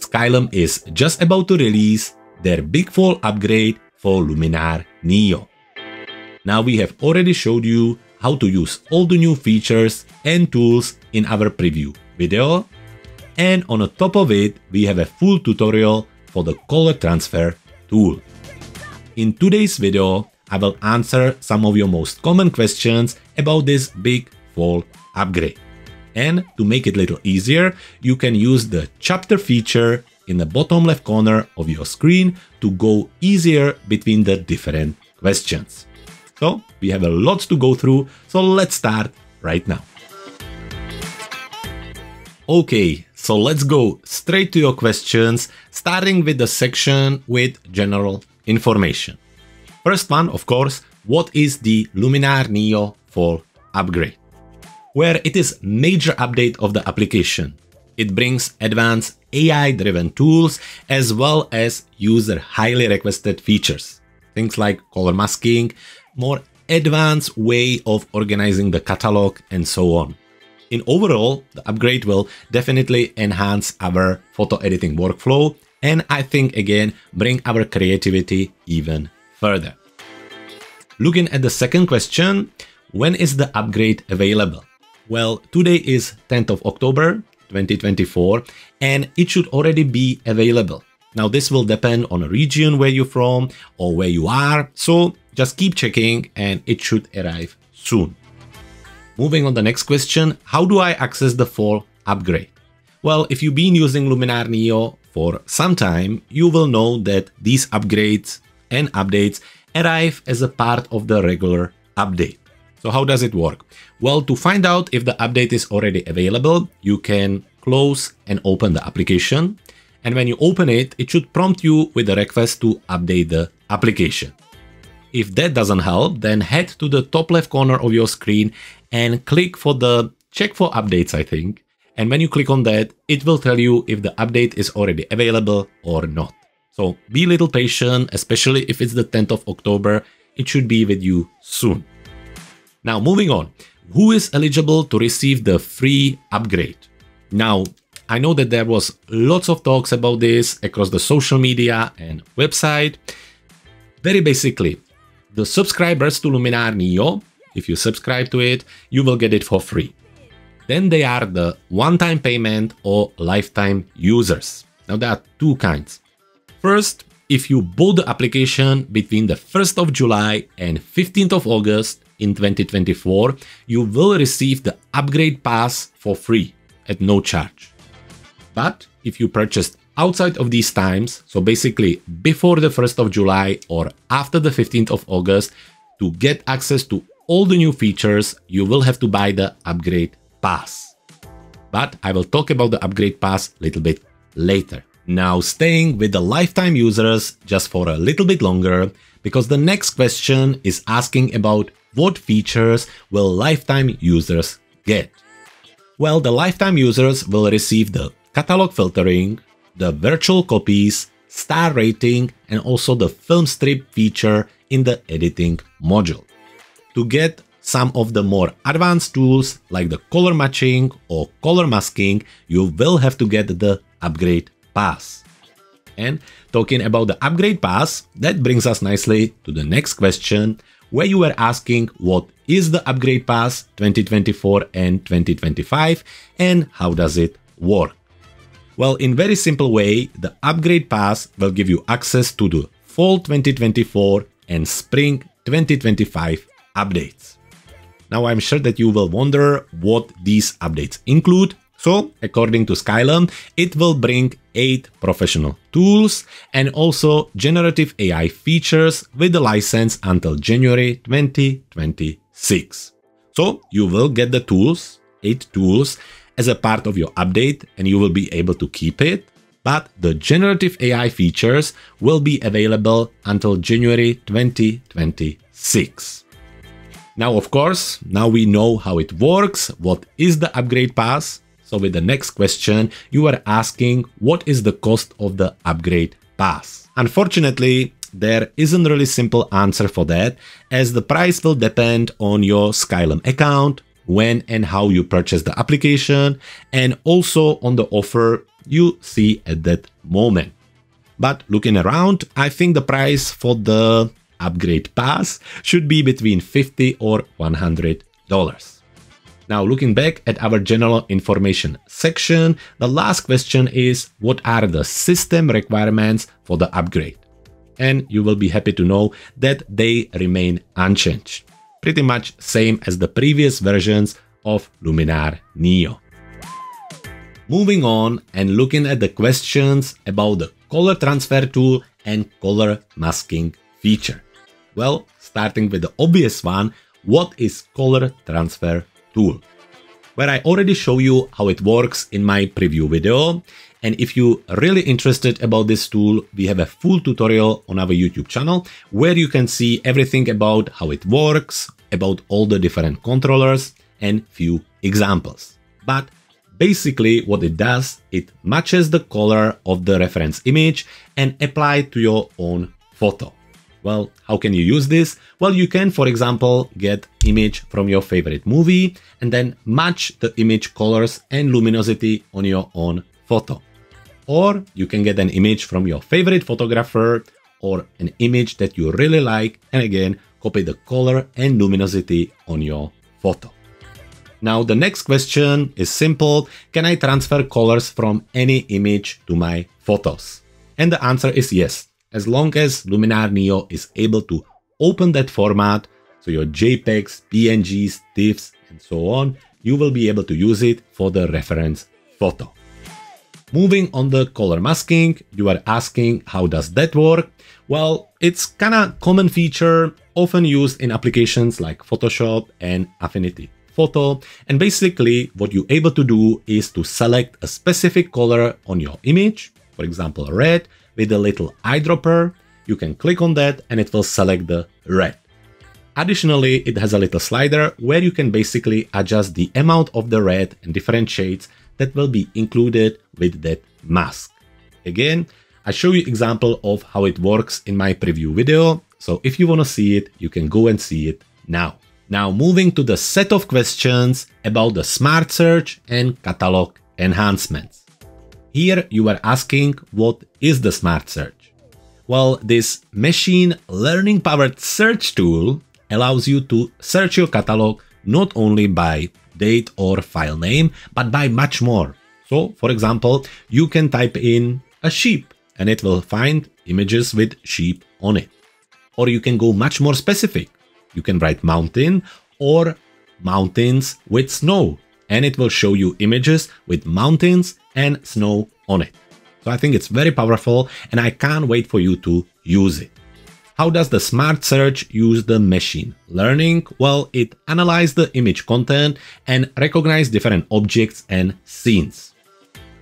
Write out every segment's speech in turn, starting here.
Skylum is just about to release their big fall upgrade for Luminar Neo. Now we have already showed you how to use all the new features and tools in our preview video, and on top of it we have a full tutorial for the Color Transfer tool. In today's video, I will answer some of your most common questions about this big fall upgrade. And to make it a little easier, you can use the chapter feature in the bottom left corner of your screen to go easier between the different questions. So we have a lot to go through, so let's start right now. Okay, so let's go straight to your questions, starting with the section with general information. First one, of course, what is the Luminar Neo Fall upgrade? Where it is a major update of the application. It brings advanced AI-driven tools as well as user highly requested features. Things like color masking, more advanced way of organizing the catalog and so on. In overall, the upgrade will definitely enhance our photo editing workflow and I think again bring our creativity even further. Looking at the second question, when is the upgrade available? Well, today is 10th of October 2024 and it should already be available. Now this will depend on a region where you're from or where you are, so just keep checking and it should arrive soon. Moving on the next question, how do I access the fall upgrade? Well, if you've been using Luminar Neo for some time, you will know that these upgrades and updates arrive as a part of the regular update. So how does it work? Well, to find out if the update is already available, you can close and open the application. And when you open it, it should prompt you with a request to update the application. If that doesn't help, then head to the top left corner of your screen and click for the check for updates, I think. And when you click on that, it will tell you if the update is already available or not. So be a little patient, especially if it's the 10th of October, it should be with you soon. Now moving on, who is eligible to receive the free upgrade? Now, I know that there was lots of talks about this across the social media and website. Very basically, the subscribers to Luminar Neo, if you subscribe to it, you will get it for free. Then they are the one-time payment or lifetime users. Now there are two kinds. First, if you bought the application between the 1st of July and 15th of August in 2024, you will receive the upgrade pass for free at no charge. But if you purchased outside of these times, so basically before the 1st of July or after the 15th of August, to get access to all the new features, you will have to buy the upgrade pass. But I will talk about the upgrade pass a little bit later. Now staying with the lifetime users just for a little bit longer, because the next question is asking about what features will lifetime users get. Well, the lifetime users will receive the catalog filtering, the virtual copies, star rating, and also the Filmstrip feature in the editing module. To get some of the more advanced tools like the color matching or color masking, you will have to get the upgrade pass. And talking about the upgrade pass, that brings us nicely to the next question, where you were asking what is the upgrade pass 2024 and 2025 and how does it work? Well, in very simple way, the upgrade pass will give you access to the fall 2024 and spring 2025 updates. Now I'm sure that you will wonder what these updates include. So according to Skylum, it will bring 8 professional tools and also generative AI features with the license until January 2026. So you will get the tools, 8 tools, as a part of your update and you will be able to keep it, but the generative AI features will be available until January 2026. Now, of course, now we know how it works, what is the upgrade pass. So with the next question, you are asking what is the cost of the upgrade pass? Unfortunately, there isn't really simple answer for that, as the price will depend on your Skylum account, when and how you purchase the application, and also on the offer you see at that moment. But looking around, I think the price for the upgrade pass should be between $50 or $100. Now, looking back at our general information section, the last question is, what are the system requirements for the upgrade? And you will be happy to know that they remain unchanged. Pretty much same as the previous versions of Luminar Neo. Moving on and looking at the questions about the Color Transfer tool and Color Masking feature. Well, starting with the obvious one, what is Color Transfer tool? Where I already show you how it works in my preview video. And if you're really interested about this tool, we have a full tutorial on our YouTube channel where you can see everything about how it works, about all the different controllers and few examples. But basically what it does, it matches the color of the reference image and apply it to your own photo. Well, how can you use this? Well, you can, for example, get image from your favorite movie and then match the image colors and luminosity on your own photo. Or you can get an image from your favorite photographer or an image that you really like, and again, copy the color and luminosity on your photo. Now, the next question is simple. Can I transfer colors from any image to my photos? And the answer is yes. As long as Luminar Neo is able to open that format, so your JPEGs, PNGs, TIFFs, and so on, you will be able to use it for the reference photo. Moving on the color masking, you are asking how does that work? Well, it's kind of a common feature often used in applications like Photoshop and Affinity Photo. And basically what you're able to do is to select a specific color on your image, for example, red, with a little eyedropper. You can click on that and it will select the red. Additionally, it has a little slider where you can basically adjust the amount of the red and different shades that will be included with that mask. Again, I show you example of how it works in my preview video. So if you want to see it, you can go and see it now. Now moving to the set of questions about the Smart Search and Catalog enhancements. Here you are asking, what is the Smart Search? Well, this machine learning powered search tool allows you to search your catalog not only by date or file name, but by much more. So for example, you can type in a sheep and it will find images with sheep on it. Or you can go much more specific. You can write mountain or mountains with snow, and it will show you images with mountains and snow on it. So I think it's very powerful and I can't wait for you to use it. How does the Smart Search use the machine learning? Well, it analyzes the image content and recognizes different objects and scenes.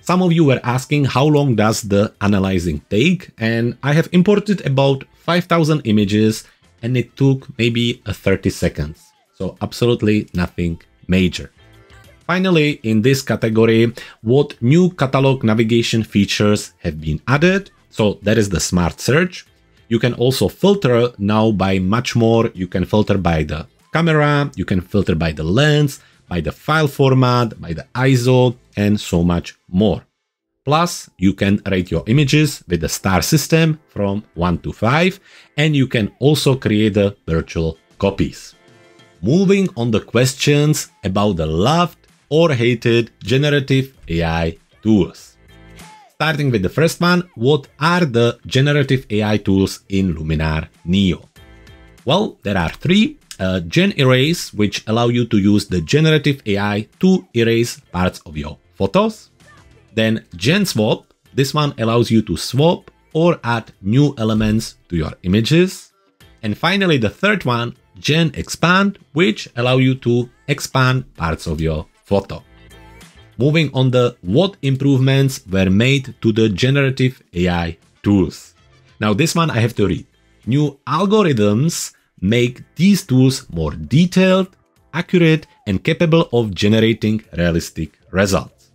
Some of you were asking how long does the analyzing take, and I have imported about 5,000 images and it took maybe 30 seconds. So absolutely nothing major. Finally, in this category, what new catalog navigation features have been added? So that is the Smart Search. You can also filter now by much more. You can filter by the camera, you can filter by the lens, by the file format, by the ISO, and so much more. Plus, you can rate your images with the star system from 1 to 5, and you can also create the virtual copies. Moving on the questions about the loved or hated generative AI tools. Starting with the first one, what are the generative AI tools in Luminar Neo? Well, there are three. Gen Erase, which allow you to use the generative AI to erase parts of your photos. Then Gen Swap, this one allows you to swap or add new elements to your images. And finally, the third one, Gen Expand, which allow you to expand parts of your photo. Moving on the what improvements were made to the generative AI tools. Now this one I have to read. New algorithms make these tools more detailed, accurate, and capable of generating realistic results.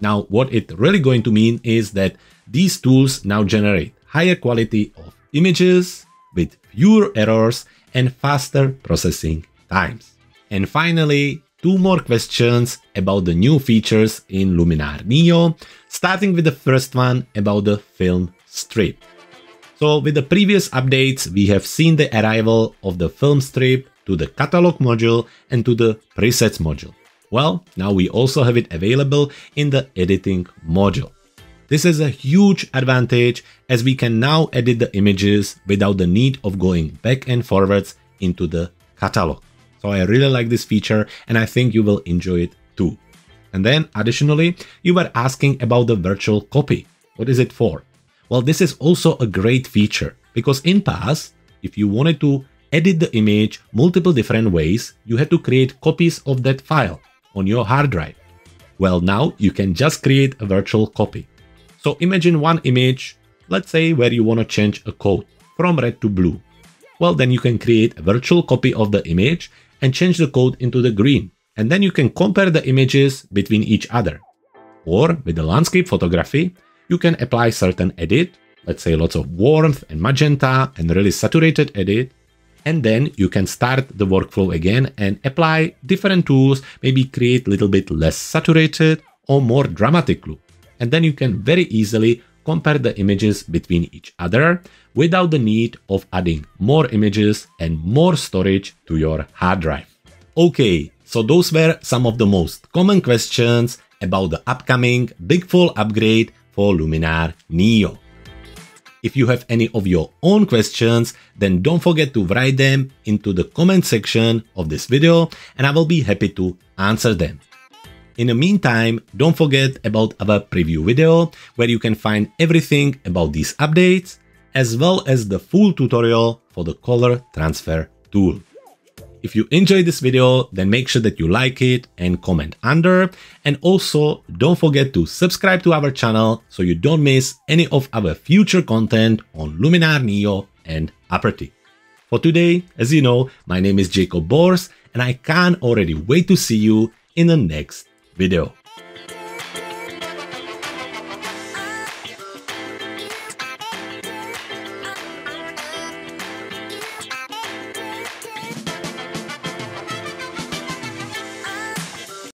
Now, what it really going to mean is that these tools now generate higher quality of images with fewer errors and faster processing times. And finally, two more questions about the new features in Luminar Neo, starting with the first one about the film strip. So with the previous updates, we have seen the arrival of the film strip to the catalog module and to the presets module. Well, now we also have it available in the editing module. This is a huge advantage as we can now edit the images without the need of going back and forwards into the catalog. So I really like this feature and I think you will enjoy it too. And then additionally, you were asking about the virtual copy. What is it for? Well, this is also a great feature because in past, if you wanted to edit the image multiple different ways, you had to create copies of that file on your hard drive. Well, now you can just create a virtual copy. So imagine one image, let's say where you want to change a code from red to blue. Well, then you can create a virtual copy of the image and change the code into the green. And then you can compare the images between each other. Or with the landscape photography, you can apply certain edit, let's say lots of warmth and magenta and really saturated edit. And then you can start the workflow again and apply different tools, maybe create a little bit less saturated or more dramatic look. And then you can very easily compare the images between each other without the need of adding more images and more storage to your hard drive. Okay, so those were some of the most common questions about the upcoming big fall upgrade for Luminar Neo. If you have any of your own questions, then don't forget to write them into the comment section of this video and I will be happy to answer them. In the meantime, don't forget about our preview video where you can find everything about these updates as well as the full tutorial for the Color Transfer tool. If you enjoyed this video, then make sure that you like it and comment under, and also don't forget to subscribe to our channel so you don't miss any of our future content on Luminar Neo and Aperture. For today, as you know, my name is Jacob Bors and I can't already wait to see you in the next video.